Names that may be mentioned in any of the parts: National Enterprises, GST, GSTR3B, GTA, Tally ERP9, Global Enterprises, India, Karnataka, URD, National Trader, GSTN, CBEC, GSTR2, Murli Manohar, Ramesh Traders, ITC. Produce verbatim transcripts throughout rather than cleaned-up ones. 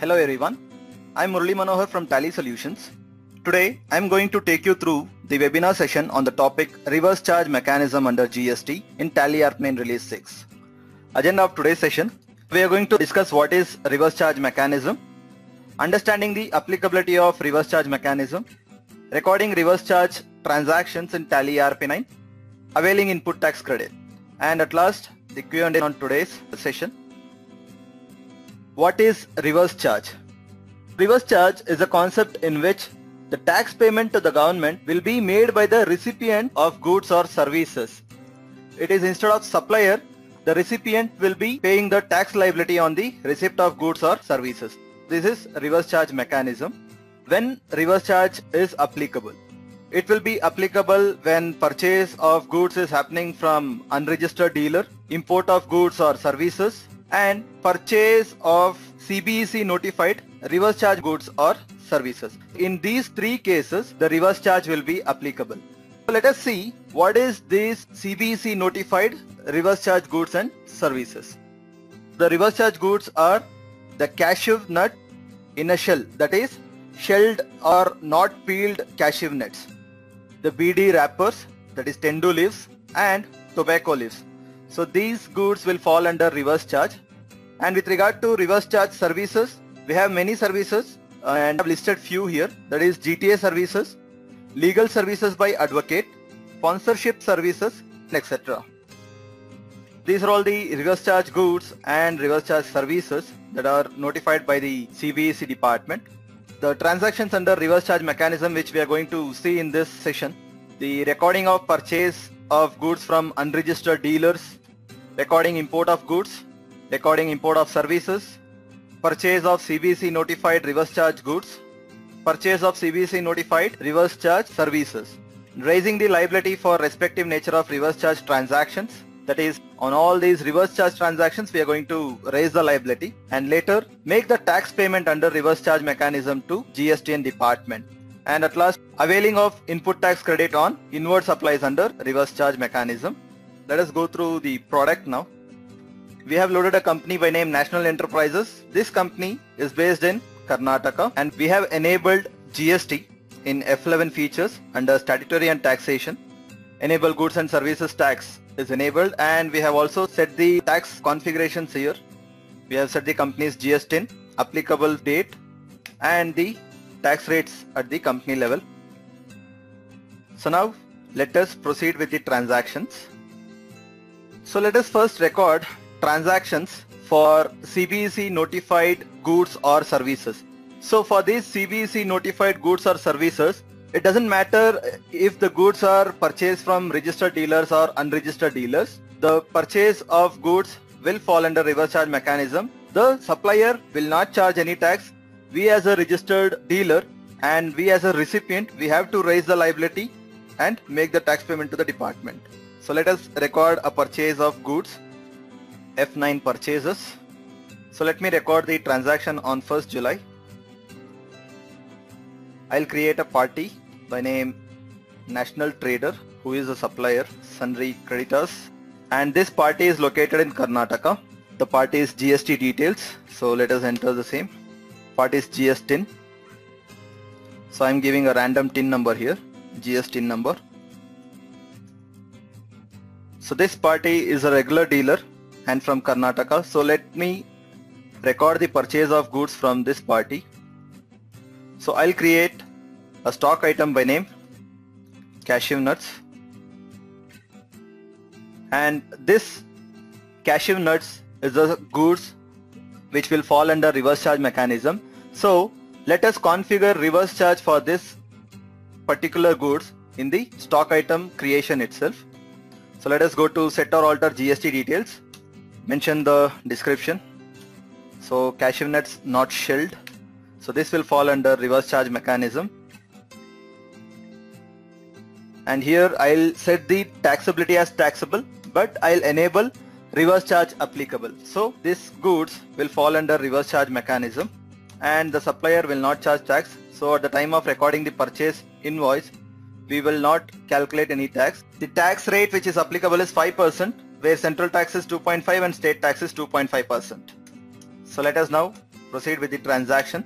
Hello everyone, I am Murli Manohar from Tally Solutions. Today I am going to take you through the webinar session on the topic Reverse Charge Mechanism under G S T in Tally E R P nine Release six. Agenda of today's session, we are going to discuss what is Reverse Charge Mechanism, understanding the applicability of Reverse Charge Mechanism, recording Reverse Charge transactions in Tally E R P nine, availing input tax credit, and at last the Q and A on today's session. What is reverse charge? Reverse charge is a concept in which the tax payment to the government will be made by the recipient of goods or services. It is instead of supplier, the recipient will be paying the tax liability on the receipt of goods or services. This is reverse charge mechanism. When reverse charge is applicable, it will be applicable when purchase of goods is happening from unregistered dealer, import of goods or services, and purchase of C B E C notified reverse charge goods or services. In these three cases, the reverse charge will be applicable. So let us see what is this C B E C notified reverse charge goods and services. The reverse charge goods are the cashew nut in a shell, that is shelled or not peeled cashew nuts, the B D wrappers, that is tendu leaves, and tobacco leaves. So these goods will fall under reverse charge. And with regard to reverse charge services, we have many services uh, and I've listed few here, that is G T A services, legal services by advocate, sponsorship services, et cetera. These are all the reverse charge goods and reverse charge services that are notified by the C B E C department. The transactions under reverse charge mechanism which we are going to see in this session, the recording of purchase of goods from unregistered dealers, recording import of goods, recording import of services, purchase of C B E C notified reverse charge goods, purchase of C B E C notified reverse charge services, raising the liability for respective nature of reverse charge transactions. That is, on all these reverse charge transactions we are going to raise the liability and later make the tax payment under reverse charge mechanism to G S T N department. And at last, availing of input tax credit on inward supplies under reverse charge mechanism. Let us go through the product now. We have loaded a company by name National Enterprises. This company is based in Karnataka and we have enabled G S T in F eleven features under statutory and taxation. Enable goods and services tax is enabled, and we have also set the tax configurations here. We have set the company's G S T N, applicable date, and the tax rates at the company level. So now let us proceed with the transactions. So let us first record transactions for C B E C notified goods or services. So for these C B E C notified goods or services, it doesn't matter if the goods are purchased from registered dealers or unregistered dealers. The purchase of goods will fall under reverse charge mechanism. The supplier will not charge any tax. We as a registered dealer and we as a recipient, we have to raise the liability and make the tax payment to the department. So let us record a purchase of goods, F nine purchases. So let me record the transaction on first July. I'll create a party by name National Trader, who is a supplier, sundry creditors, and this party is located in Karnataka. The party is G S T details, so let us enter the same. Part is G S T N, so I am giving a random tin number here, G S T N number. So this party is a regular dealer and from Karnataka, so let me record the purchase of goods from this party. So I'll create a stock item by name cashew nuts, and this cashew nuts is the goods which will fall under reverse charge mechanism. So let us configure reverse charge for this particular goods in the stock item creation itself. So let us go to set or alter G S T details, mention the description. So cashew nuts not shelled, so this will fall under reverse charge mechanism. And here I'll set the taxability as taxable, but I'll enable reverse charge applicable. So this goods will fall under reverse charge mechanism and the supplier will not charge tax. So at the time of recording the purchase invoice, we will not calculate any tax. The tax rate which is applicable is five percent, where central tax is two point five and state tax is two point five percent. So let us now proceed with the transaction.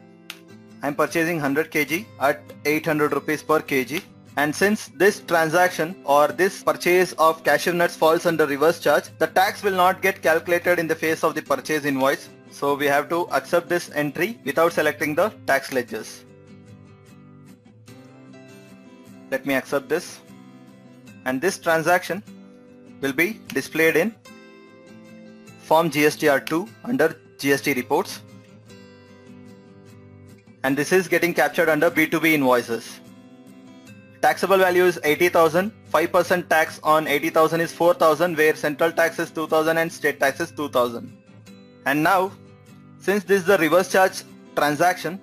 I am purchasing one hundred kilograms at eight hundred rupees per kg, and since this transaction or this purchase of cashew nuts falls under reverse charge, the tax will not get calculated in the face of the purchase invoice. So we have to accept this entry without selecting the tax ledgers. Let me accept this, and this transaction will be displayed in Form G S T R two under G S T reports. And this is getting captured under B two B invoices. Taxable value is eighty thousand, five percent tax on eighty thousand is four thousand, where central tax is two thousand and state tax is two thousand. And now, since this is the reverse charge transaction,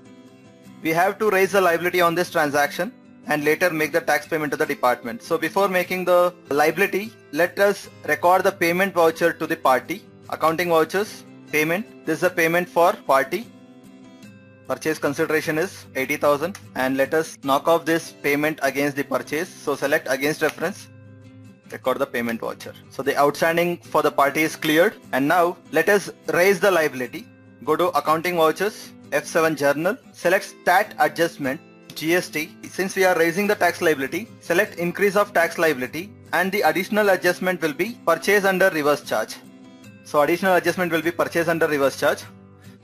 we have to raise the liability on this transaction and later make the tax payment to the department. So before making the liability, let us record the payment voucher to the party. Accounting vouchers, payment. This is a payment for party. Purchase consideration is eighty thousand, and let us knock off this payment against the purchase. So select against reference, record the payment voucher. So the outstanding for the party is cleared, and now let us raise the liability. Go to accounting vouchers, F seven journal, select stat adjustment, G S T. Since we are raising the tax liability, select increase of tax liability, and the additional adjustment will be purchase under reverse charge. So additional adjustment will be purchase under reverse charge.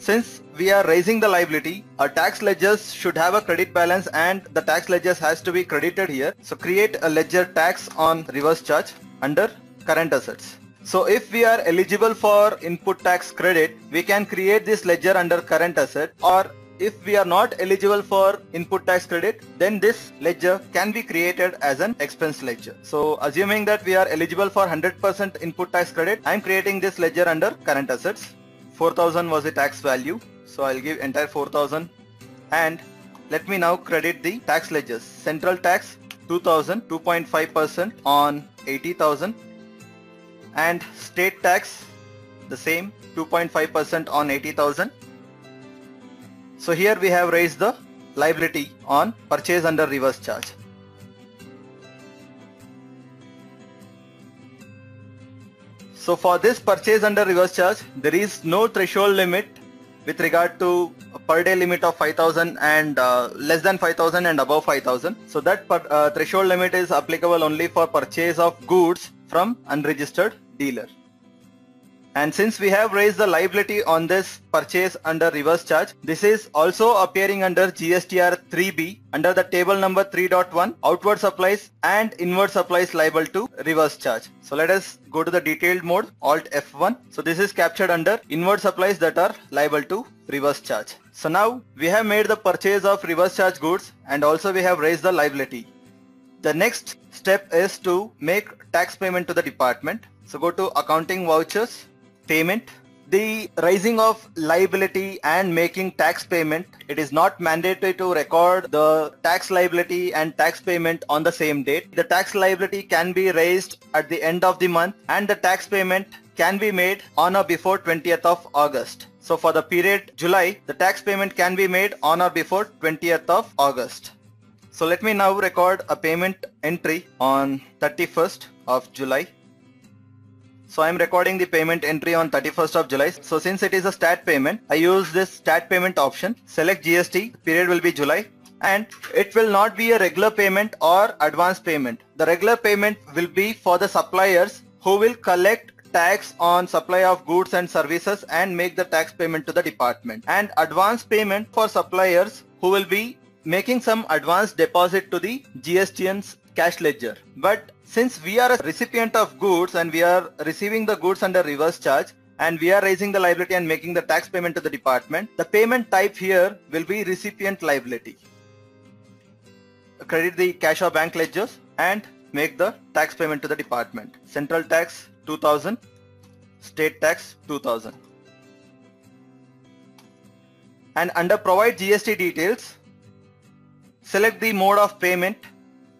Since we are raising the liability, our tax ledgers should have a credit balance, and the tax ledgers has to be credited here. So create a ledger tax on reverse charge under current assets. So if we are eligible for input tax credit, we can create this ledger under current asset, or if we are not eligible for input tax credit, then this ledger can be created as an expense ledger. So assuming that we are eligible for one hundred percent input tax credit, I am creating this ledger under current assets. four thousand was the tax value, so I'll give entire four thousand, and let me now credit the tax ledgers. Central tax two thousand, two point five percent on eighty thousand, and state tax the same, two point five percent on eighty thousand. So here we have raised the liability on purchase under reverse charge. So for this purchase under reverse charge, there is no threshold limit with regard to a per day limit of five thousand and uh, less than five thousand and above five thousand. So that per, uh, threshold limit is applicable only for purchase of goods from unregistered dealer. And since we have raised the liability on this purchase under reverse charge, this is also appearing under G S T R three B under the table number three point one, outward supplies and inward supplies liable to reverse charge. So let us go to the detailed mode, Alt F one. So this is captured under inward supplies that are liable to reverse charge. So now we have made the purchase of reverse charge goods, and also we have raised the liability. The next step is to make tax payment to the department. So go to accounting vouchers, payment. The raising of liability and making tax payment, it is not mandatory to record the tax liability and tax payment on the same date. The tax liability can be raised at the end of the month, and the tax payment can be made on or before twentieth of August. So for the period July, the tax payment can be made on or before twentieth of August. So let me now record a payment entry on thirty-first of July. So I am recording the payment entry on thirty-first of July. So since it is a stat payment, I use this stat payment option. Select G S T, period will be July, and it will not be a regular payment or advance payment. The regular payment will be for the suppliers who will collect tax on supply of goods and services and make the tax payment to the department. And advance payment for suppliers who will be making some advance deposit to the G S T N's cash ledger. But since we are a recipient of goods and we are receiving the goods under reverse charge, and we are raising the liability and making the tax payment to the department, the payment type here will be recipient liability. Credit the cash or bank ledgers and make the tax payment to the department. Central tax two thousand, state tax two thousand. And under provide G S T details, select the mode of payment.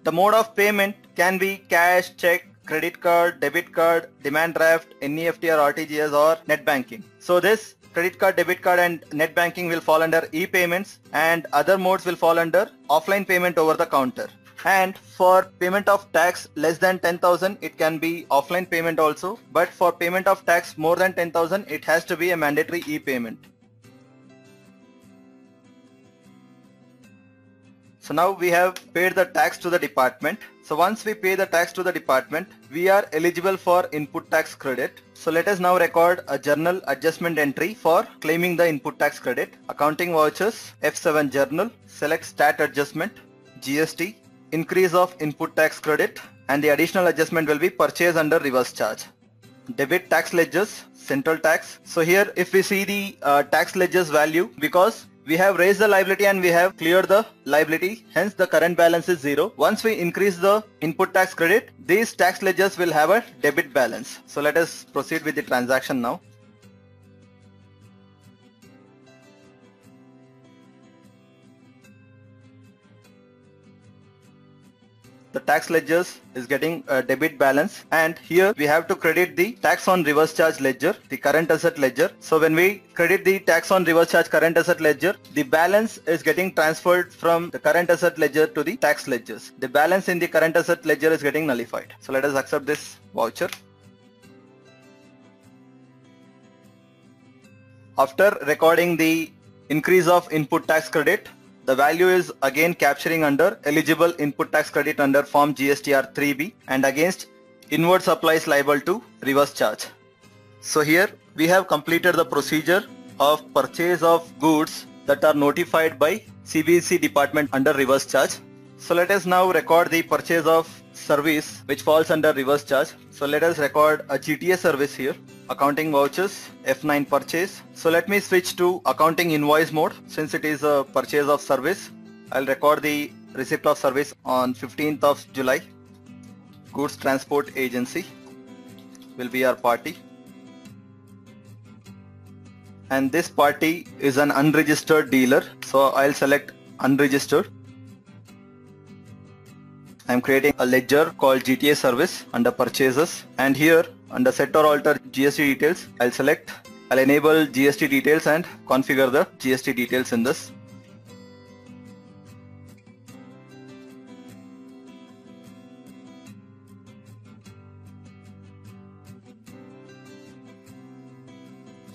The mode of payment can be cash, check, credit card, debit card, demand draft, N E F T or R T G S, or net banking. So this credit card, debit card and net banking will fall under e-payments, and other modes will fall under offline payment over the counter. And for payment of tax less than ten thousand, it can be offline payment also, but for payment of tax more than ten thousand, it has to be a mandatory e-payment. So now we have paid the tax to the department. So once we pay the tax to the department, we are eligible for input tax credit. So let us now record a journal adjustment entry for claiming the input tax credit. Accounting vouchers, F seven journal, select stat adjustment, G S T, increase of input tax credit, and the additional adjustment will be purchase under reverse charge. Debit tax ledgers, central tax. So here if we see the uh, tax ledgers value, because we have raised the liability and we have cleared the liability, hence the current balance is zero. Once we increase the input tax credit, these tax ledgers will have a debit balance. So let us proceed with the transaction now. The tax ledgers is getting a debit balance, and here we have to credit the tax on reverse charge ledger, the current asset ledger. So when we credit the tax on reverse charge current asset ledger, the balance is getting transferred from the current asset ledger to the tax ledgers. The balance in the current asset ledger is getting nullified. So let us accept this voucher. After recording the increase of input tax credit, the value is again capturing under eligible input tax credit under form G S T R three B and against inward supplies liable to reverse charge. So here we have completed the procedure of purchase of goods that are notified by C B E C department under reverse charge. So let us now record the purchase of service which falls under reverse charge. So let us record a G T A service here. Accounting vouchers, F nine purchase. So let me switch to accounting invoice mode since it is a purchase of service. I'll record the receipt of service on fifteenth of July. Goods Transport Agency will be our party. And this party is an unregistered dealer. So I'll select unregistered. I'm creating a ledger called G T A service under purchases, and here under set or alter G S T details, I'll select, I'll enable G S T details and configure the G S T details in this.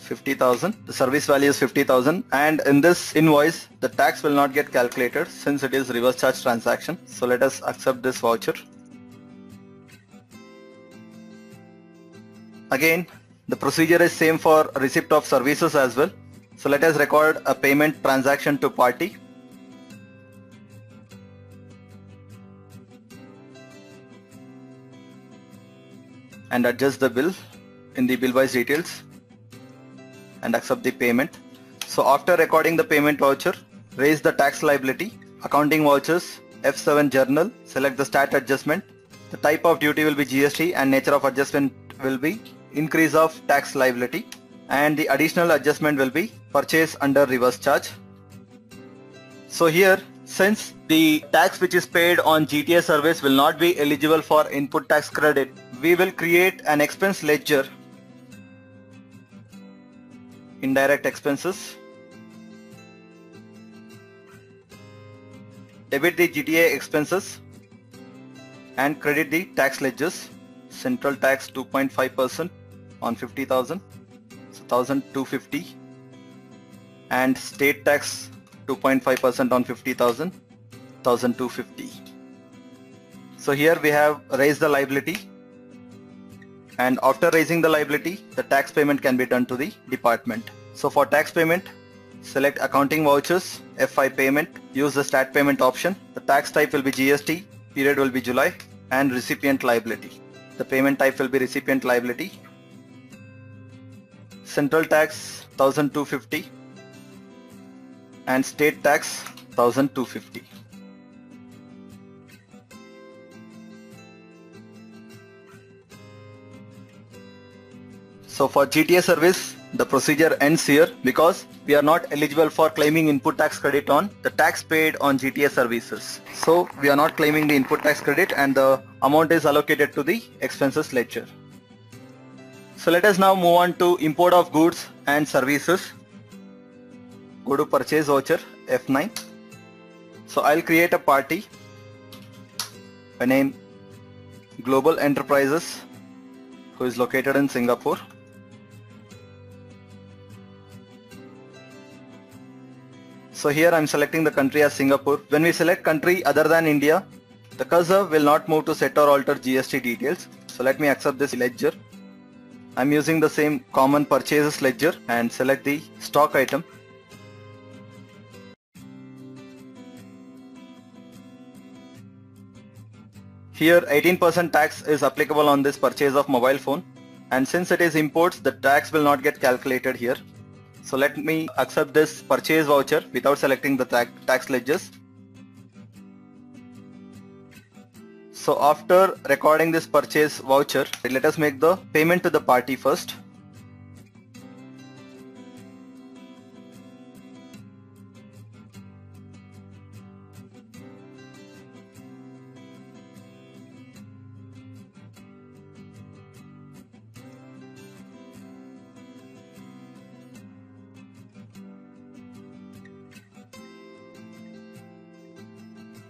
fifty thousand, the service value is fifty thousand, and in this invoice the tax will not get calculated since it is reverse charge transaction. So let us accept this voucher. Again the procedure is same for receipt of services as well. So let us record a payment transaction to party. And adjust the bill in the bill wise details. And accept the payment. So after recording the payment voucher, raise the tax liability. Accounting vouchers, F seven journal, select the stat adjustment. The type of duty will be G S T and nature of adjustment will be increase of tax liability, and the additional adjustment will be purchase under reverse charge. So here, since the tax which is paid on G T A service will not be eligible for input tax credit, we will create an expense ledger, indirect expenses, debit the G T A expenses and credit the tax ledgers, central tax two point five percent on fifty thousand, so one thousand two hundred fifty, and state tax two point five percent on fifty thousand, one thousand two hundred fifty. So here we have raised the liability, and after raising the liability, the tax payment can be done to the department. So for tax payment, select accounting vouchers, F five payment, use the stat payment option. The tax type will be G S T, period will be July, and recipient liability. The payment type will be recipient liability. Central tax one thousand two hundred fifty and state tax one thousand two hundred fifty. So for G T A service, the procedure ends here because we are not eligible for claiming input tax credit on the tax paid on G T A services. So we are not claiming the input tax credit and the amount is allocated to the expenses ledger. So let us now move on to import of goods and services. Go to purchase voucher, F nine. So I'll create a party by name Global Enterprises, who is located in Singapore. So here I'm selecting the country as Singapore. When we select country other than India, the cursor will not move to set or alter G S T details. So let me accept this ledger. I'm using the same common purchases ledger and select the stock item. Here eighteen percent tax is applicable on this purchase of mobile phone, and since it is imports, the tax will not get calculated here. So let me accept this purchase voucher without selecting the tax ledgers. So after recording this purchase voucher, let us make the payment to the party first.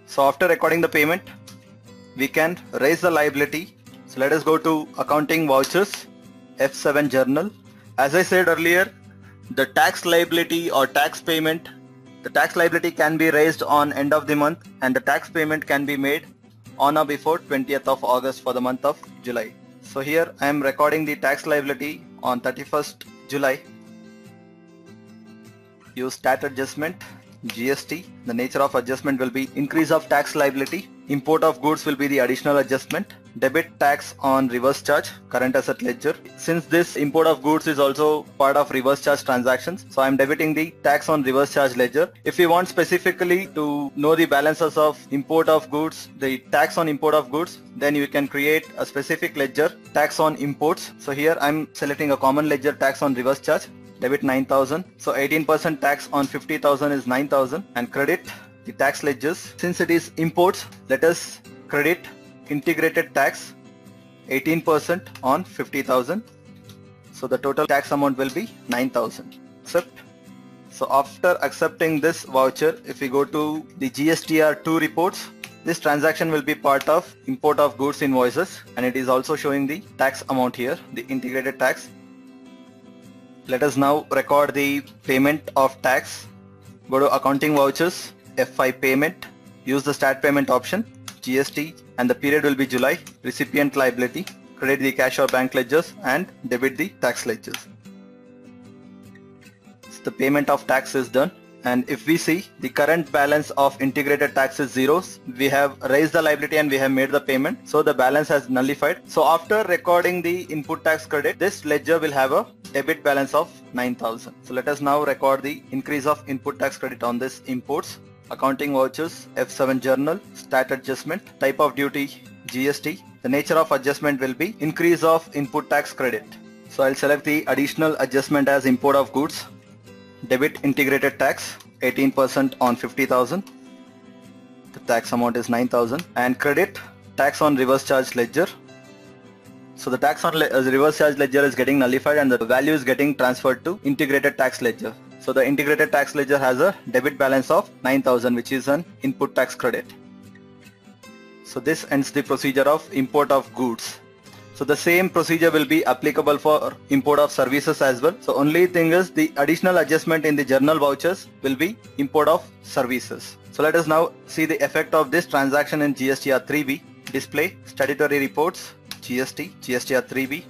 So after recording the payment, we can raise the liability. So let us go to accounting vouchers, F seven journal. As I said earlier, the tax liability or tax payment, the tax liability can be raised on end of the month, and the tax payment can be made on or before twentieth of August for the month of July. So here I am recording the tax liability on thirty-first July. Use stat adjustment, G S T. The nature of adjustment will be increase of tax liability. Import of goods will be the additional adjustment. Debit tax on reverse charge, current asset ledger. Since this import of goods is also part of reverse charge transactions, so I am debiting the tax on reverse charge ledger. If you want specifically to know the balances of import of goods, the tax on import of goods, then you can create a specific ledger, tax on imports. So here I am selecting a common ledger, tax on reverse charge, debit nine thousand. So eighteen percent tax on fifty thousand is nine thousand, and credit the tax ledgers. Since it is imports, let us credit integrated tax eighteen percent on fifty thousand. So the total tax amount will be nine thousand. Accept. So after accepting this voucher, if we go to the G S T R two reports, this transaction will be part of import of goods invoices, and it is also showing the tax amount here, the integrated tax. Let us now record the payment of tax. Go to accounting vouchers, F five payment, use the stat payment option, G S T, and the period will be July, recipient liability, credit the cash or bank ledgers and debit the tax ledgers. So the payment of tax is done, and if we see the current balance of integrated tax is zero. We have raised the liability and we have made the payment, so the balance has nullified. So after recording the input tax credit, this ledger will have a debit balance of nine thousand. So let us now record the increase of input tax credit on this imports. Accounting vouchers, F seven journal, stat adjustment, type of duty, G S T. The nature of adjustment will be increase of input tax credit. So I'll select the additional adjustment as import of goods, debit integrated tax, eighteen percent on fifty thousand. The tax amount is nine thousand, and credit tax on reverse charge ledger. So the tax on the reverse charge ledger is getting nullified and the value is getting transferred to integrated tax ledger. So the integrated tax ledger has a debit balance of nine thousand, which is an input tax credit. So this ends the procedure of import of goods. So the same procedure will be applicable for import of services as well. So only thing is the additional adjustment in the journal vouchers will be import of services. So let us now see the effect of this transaction in G S T R three B. Display, statutory reports, G S T, G S T R three B.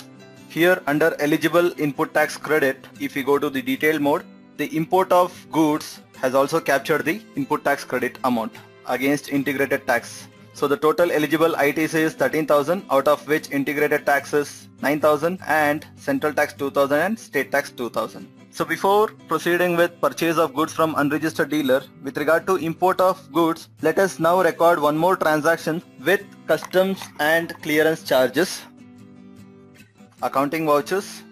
Here under eligible input tax credit, if you go to the detail mode, the import of goods has also captured the input tax credit amount against integrated tax. So the total eligible I T C is thirteen thousand, out of which integrated tax is nine thousand and central tax two thousand and state tax two thousand. So before proceeding with purchase of goods from unregistered dealer, with regard to import of goods, let us now record one more transaction with customs and clearance charges. Accounting vouchers,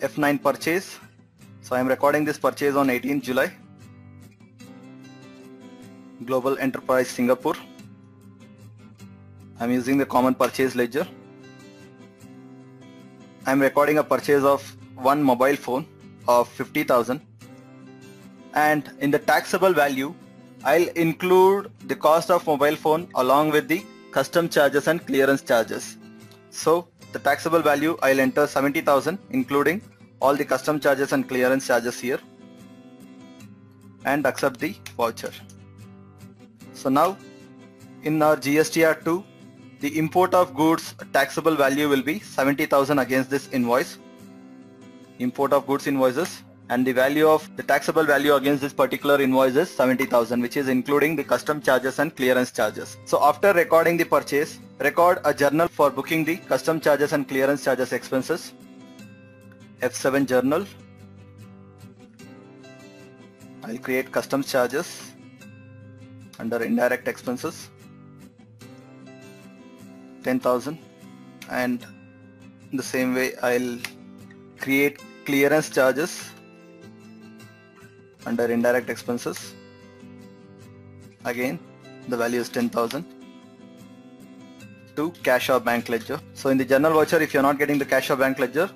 F nine purchase. So I am recording this purchase on eighteenth July. Global Enterprise Singapore. I am using the common purchase ledger. I am recording a purchase of one mobile phone of fifty thousand, and in the taxable value I'll include the cost of mobile phone along with the custom charges and clearance charges. So the taxable value I'll enter seventy thousand including all the custom charges and clearance charges here. and accept the voucher. So now in our G S T R two, the import of goods taxable value will be seventy thousand against this invoice. Import of goods invoices, and the value of the taxable value against this particular invoice is seventy thousand, which is including the custom charges and clearance charges. So after recording the purchase, record a journal for booking the custom charges and clearance charges expenses. F seven journal. I'll create custom charges under indirect expenses, ten thousand, and in the same way I'll create clearance charges under indirect expenses. Again, the value is ten thousand to cash or bank ledger. So in the journal voucher, if you're not getting the cash or bank ledger,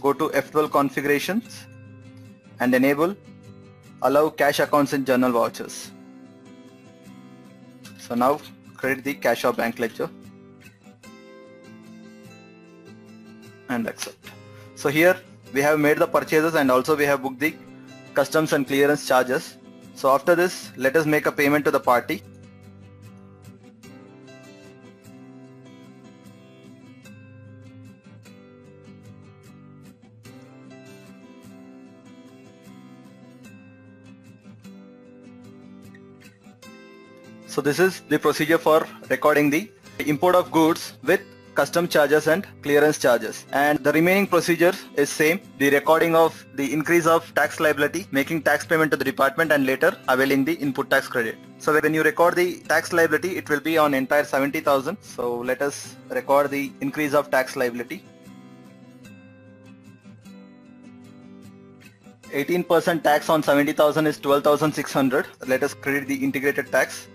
go to F twelve configurations and enable allow cash accounts in journal vouchers. So now create the cash or bank ledger and accept. So here we have made the purchases and also we have booked the customs and clearance charges. So after this, let us make a payment to the party. So this is the procedure for recording the import of goods with custom charges and clearance charges, and the remaining procedure is same, the recording of the increase of tax liability, making tax payment to the department, and later availing the input tax credit. So when you record the tax liability, it will be on entire seventy thousand. So let us record the increase of tax liability. eighteen percent tax on seventy thousand is twelve thousand six hundred. Let us credit the integrated tax.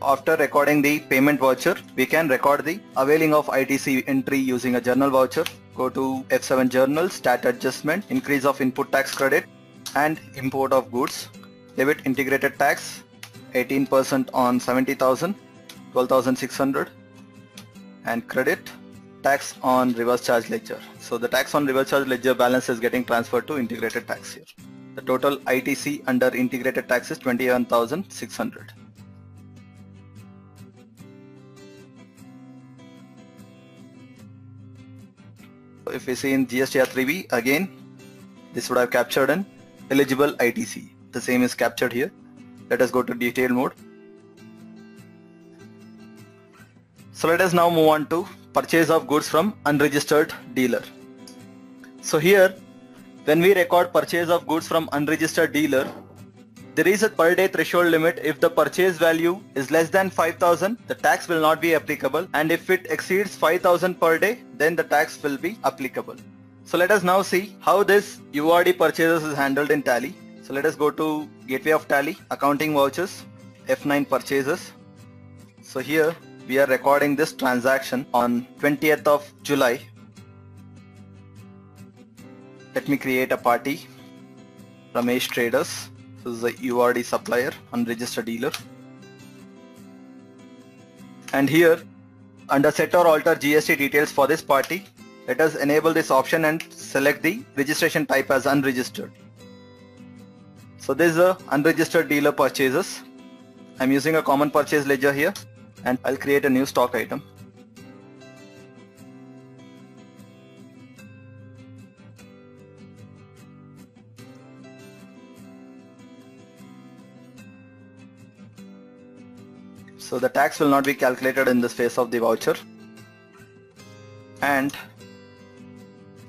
After recording the payment voucher, we can record the availing of I T C entry using a journal voucher. Go to F seven journal, stat adjustment, increase of input tax credit and import of goods. Debit integrated tax, eighteen percent on seventy thousand, twelve thousand six hundred, and credit tax on reverse charge ledger. So the tax on reverse charge ledger balance is getting transferred to integrated tax here. The total I T C under integrated tax is twenty-one thousand six hundred. If we see in G S T R three B, again this would have captured an eligible I T C. The same is captured here. Let us go to detail mode. So let us now move on to purchase of goods from unregistered dealer. So here when we record purchase of goods from unregistered dealer, there is a per day threshold limit. If the purchase value is less than five thousand, the tax will not be applicable, and if it exceeds five thousand per day, then the tax will be applicable. So let us now see how this U R D purchases is handled in Tally. So let us go to Gateway of Tally, Accounting Vouchers, F nine Purchases. So here we are recording this transaction on twentieth of July. Let me create a party, Ramesh Traders. This is a U R D supplier, unregistered dealer. And here under set or alter G S T details for this party, let us enable this option and select the registration type as unregistered. So this is a unregistered dealer purchases. I'm using a common purchase ledger here, and I'll create a new stock item. So the tax will not be calculated in the space of the voucher, and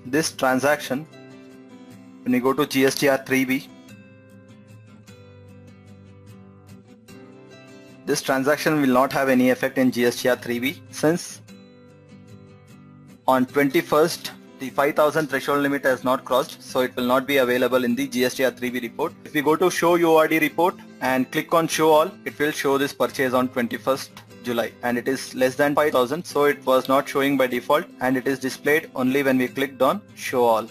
this transaction, when you go to G S T R three B, this transaction will not have any effect in G S T R three B, since on twenty-first the five thousand threshold limit has not crossed, so it will not be available in the G S T R three B report. If we go to show U R D report and click on show all, it will show this purchase on 21st July, and it is less than five thousand, so it was not showing by default and it is displayed only when we clicked on show all.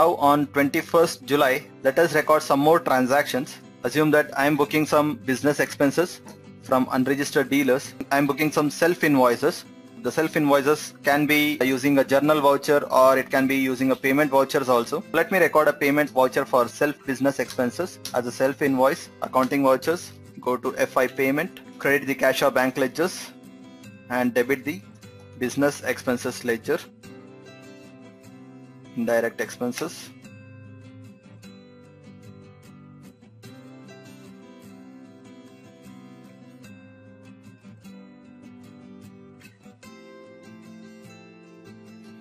Now on twenty-first July, let us record some more transactions. Assume that I am booking some business expenses from unregistered dealers. I am booking some self invoices. The self invoices can be using a journal voucher or it can be using a payment vouchers also. Let me record a payment voucher for self business expenses as a self invoice, accounting vouchers. Go to F I payment, credit the cash or bank ledgers and debit the business expenses ledger, indirect expenses.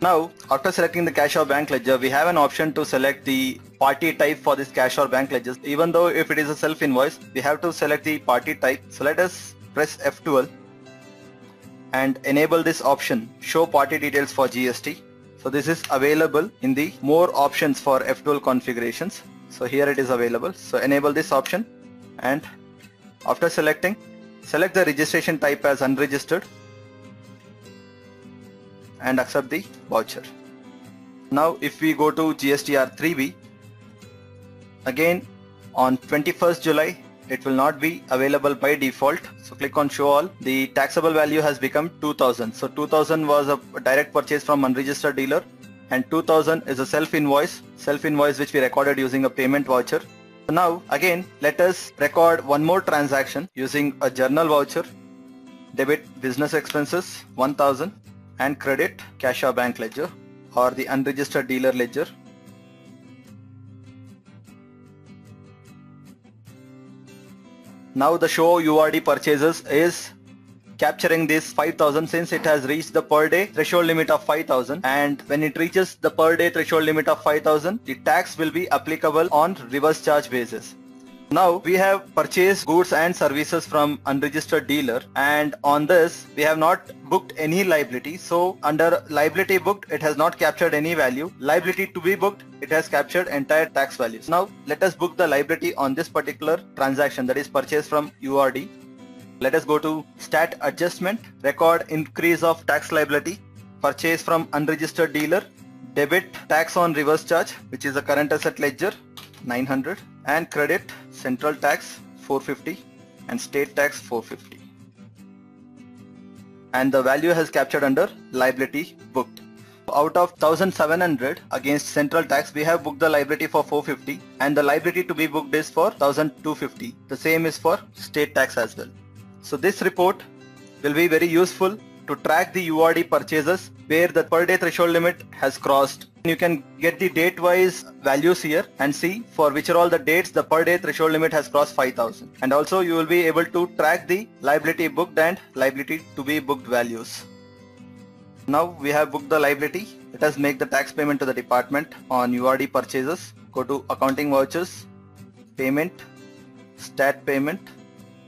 Now after selecting the cash or bank ledger, we have an option to select the party type for this cash or bank ledgers. Even though if it is a self invoice, we have to select the party type. So let us press F twelve and enable this option, show party details for G S T. So this is available in the more options for F twelve configurations. So here it is available. So enable this option and after selecting, select the registration type as unregistered and accept the voucher. Now if we go to G S T R three B, again on twenty-first July it will not be available by default, so click on show all. The taxable value has become two thousand. So two thousand was a direct purchase from unregistered dealer and two thousand is a self invoice, self invoice which we recorded using a payment voucher. So now again let us record one more transaction using a journal voucher, debit business expenses one thousand and credit cash or bank ledger or the unregistered dealer ledger. Now the show U R D purchases is capturing this five thousand since it has reached the per day threshold limit of five thousand, and when it reaches the per day threshold limit of five thousand, the tax will be applicable on reverse charge basis. Now we have purchased goods and services from unregistered dealer, and on this we have not booked any liability. So under liability booked, it has not captured any value. Liability to be booked, it has captured entire tax values. Now let us book the liability on this particular transaction, that is purchase from U R D. Let us go to stat adjustment, record increase of tax liability, purchase from unregistered dealer, debit tax on reverse charge which is the current asset ledger nine hundred and credit central tax four hundred fifty and state tax four hundred fifty, and the value has captured under liability booked. Out of one thousand seven hundred against central tax, we have booked the liability for four hundred fifty and the liability to be booked is for one thousand two hundred fifty. The same is for state tax as well. So this report will be very useful to track the U R D purchases where the per day threshold limit has crossed. You can get the date wise values here and see for which are all the dates the per day threshold limit has crossed five thousand, and also you will be able to track the liability booked and liability to be booked values. Now we have booked the liability. Let us make the tax payment to the department on U R D purchases. Go to accounting vouchers, payment, stat payment,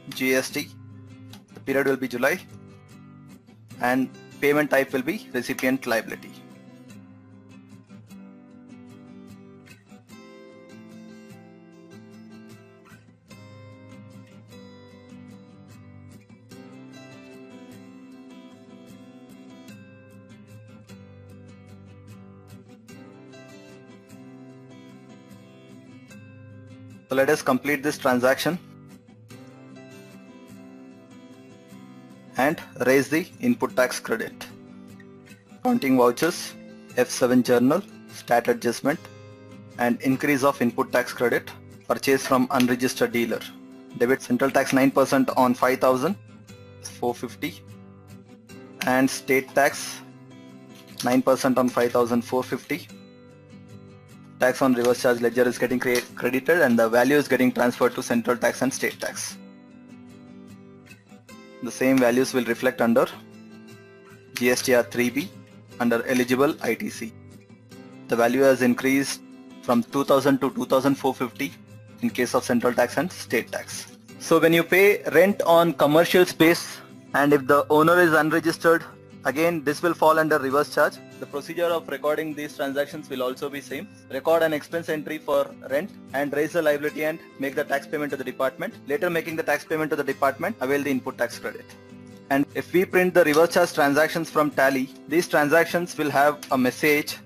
G S T. The period will be July and payment type will be recipient liability. So let us complete this transaction and raise the input tax credit. Accounting vouchers, F seven journal, stat adjustment and increase of input tax credit, purchase from unregistered dealer, debit central tax nine percent on five thousand, four hundred fifty and state tax nine percent on five thousand, four hundred fifty. Tax on reverse charge ledger is getting credited and the value is getting transferred to central tax and state tax. The same values will reflect under G S T R three B under eligible I T C. The value has increased from two thousand to two thousand four hundred fifty in case of central tax and state tax. So when you pay rent on commercial space and if the owner is unregistered, again this will fall under reverse charge. The procedure of recording these transactions will also be same. Record an expense entry for rent and raise the liability and make the tax payment to the department. Later making the tax payment to the department, avail the input tax credit. And if we print the reverse charge transactions from Tally, these transactions will have a message.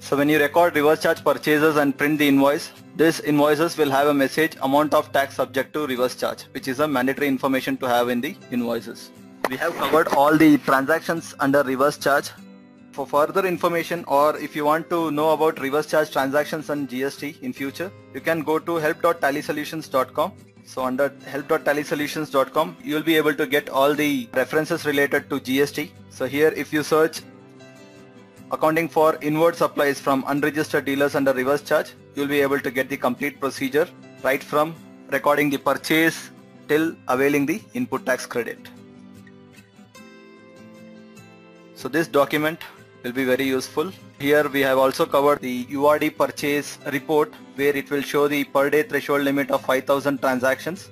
So when you record reverse charge purchases and print the invoice, these invoices will have a message, amount of tax subject to reverse charge, which is a mandatory information to have in the invoices. We have covered all the transactions under reverse charge. For further information, or if you want to know about reverse charge transactions and G S T in future, you can go to help dot tally solutions dot com. So under help dot tally solutions dot com, you will be able to get all the references related to G S T. So here if you search accounting for inward supplies from unregistered dealers under reverse charge, you will be able to get the complete procedure right from recording the purchase till availing the input tax credit. So this document will be very useful. Here we have also covered the U R D purchase report, where it will show the per day threshold limit of five thousand transactions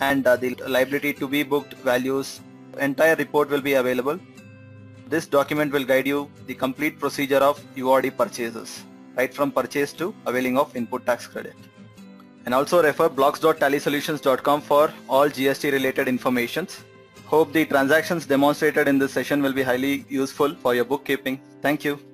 and uh, the liability to be booked values. Entire report will be available. This document will guide you the complete procedure of U R D purchases, right from purchase to availing of input tax credit. And also refer blogs dot tally solutions dot com for all G S T related informations. Hope the transactions demonstrated in this session will be highly useful for your bookkeeping. Thank you.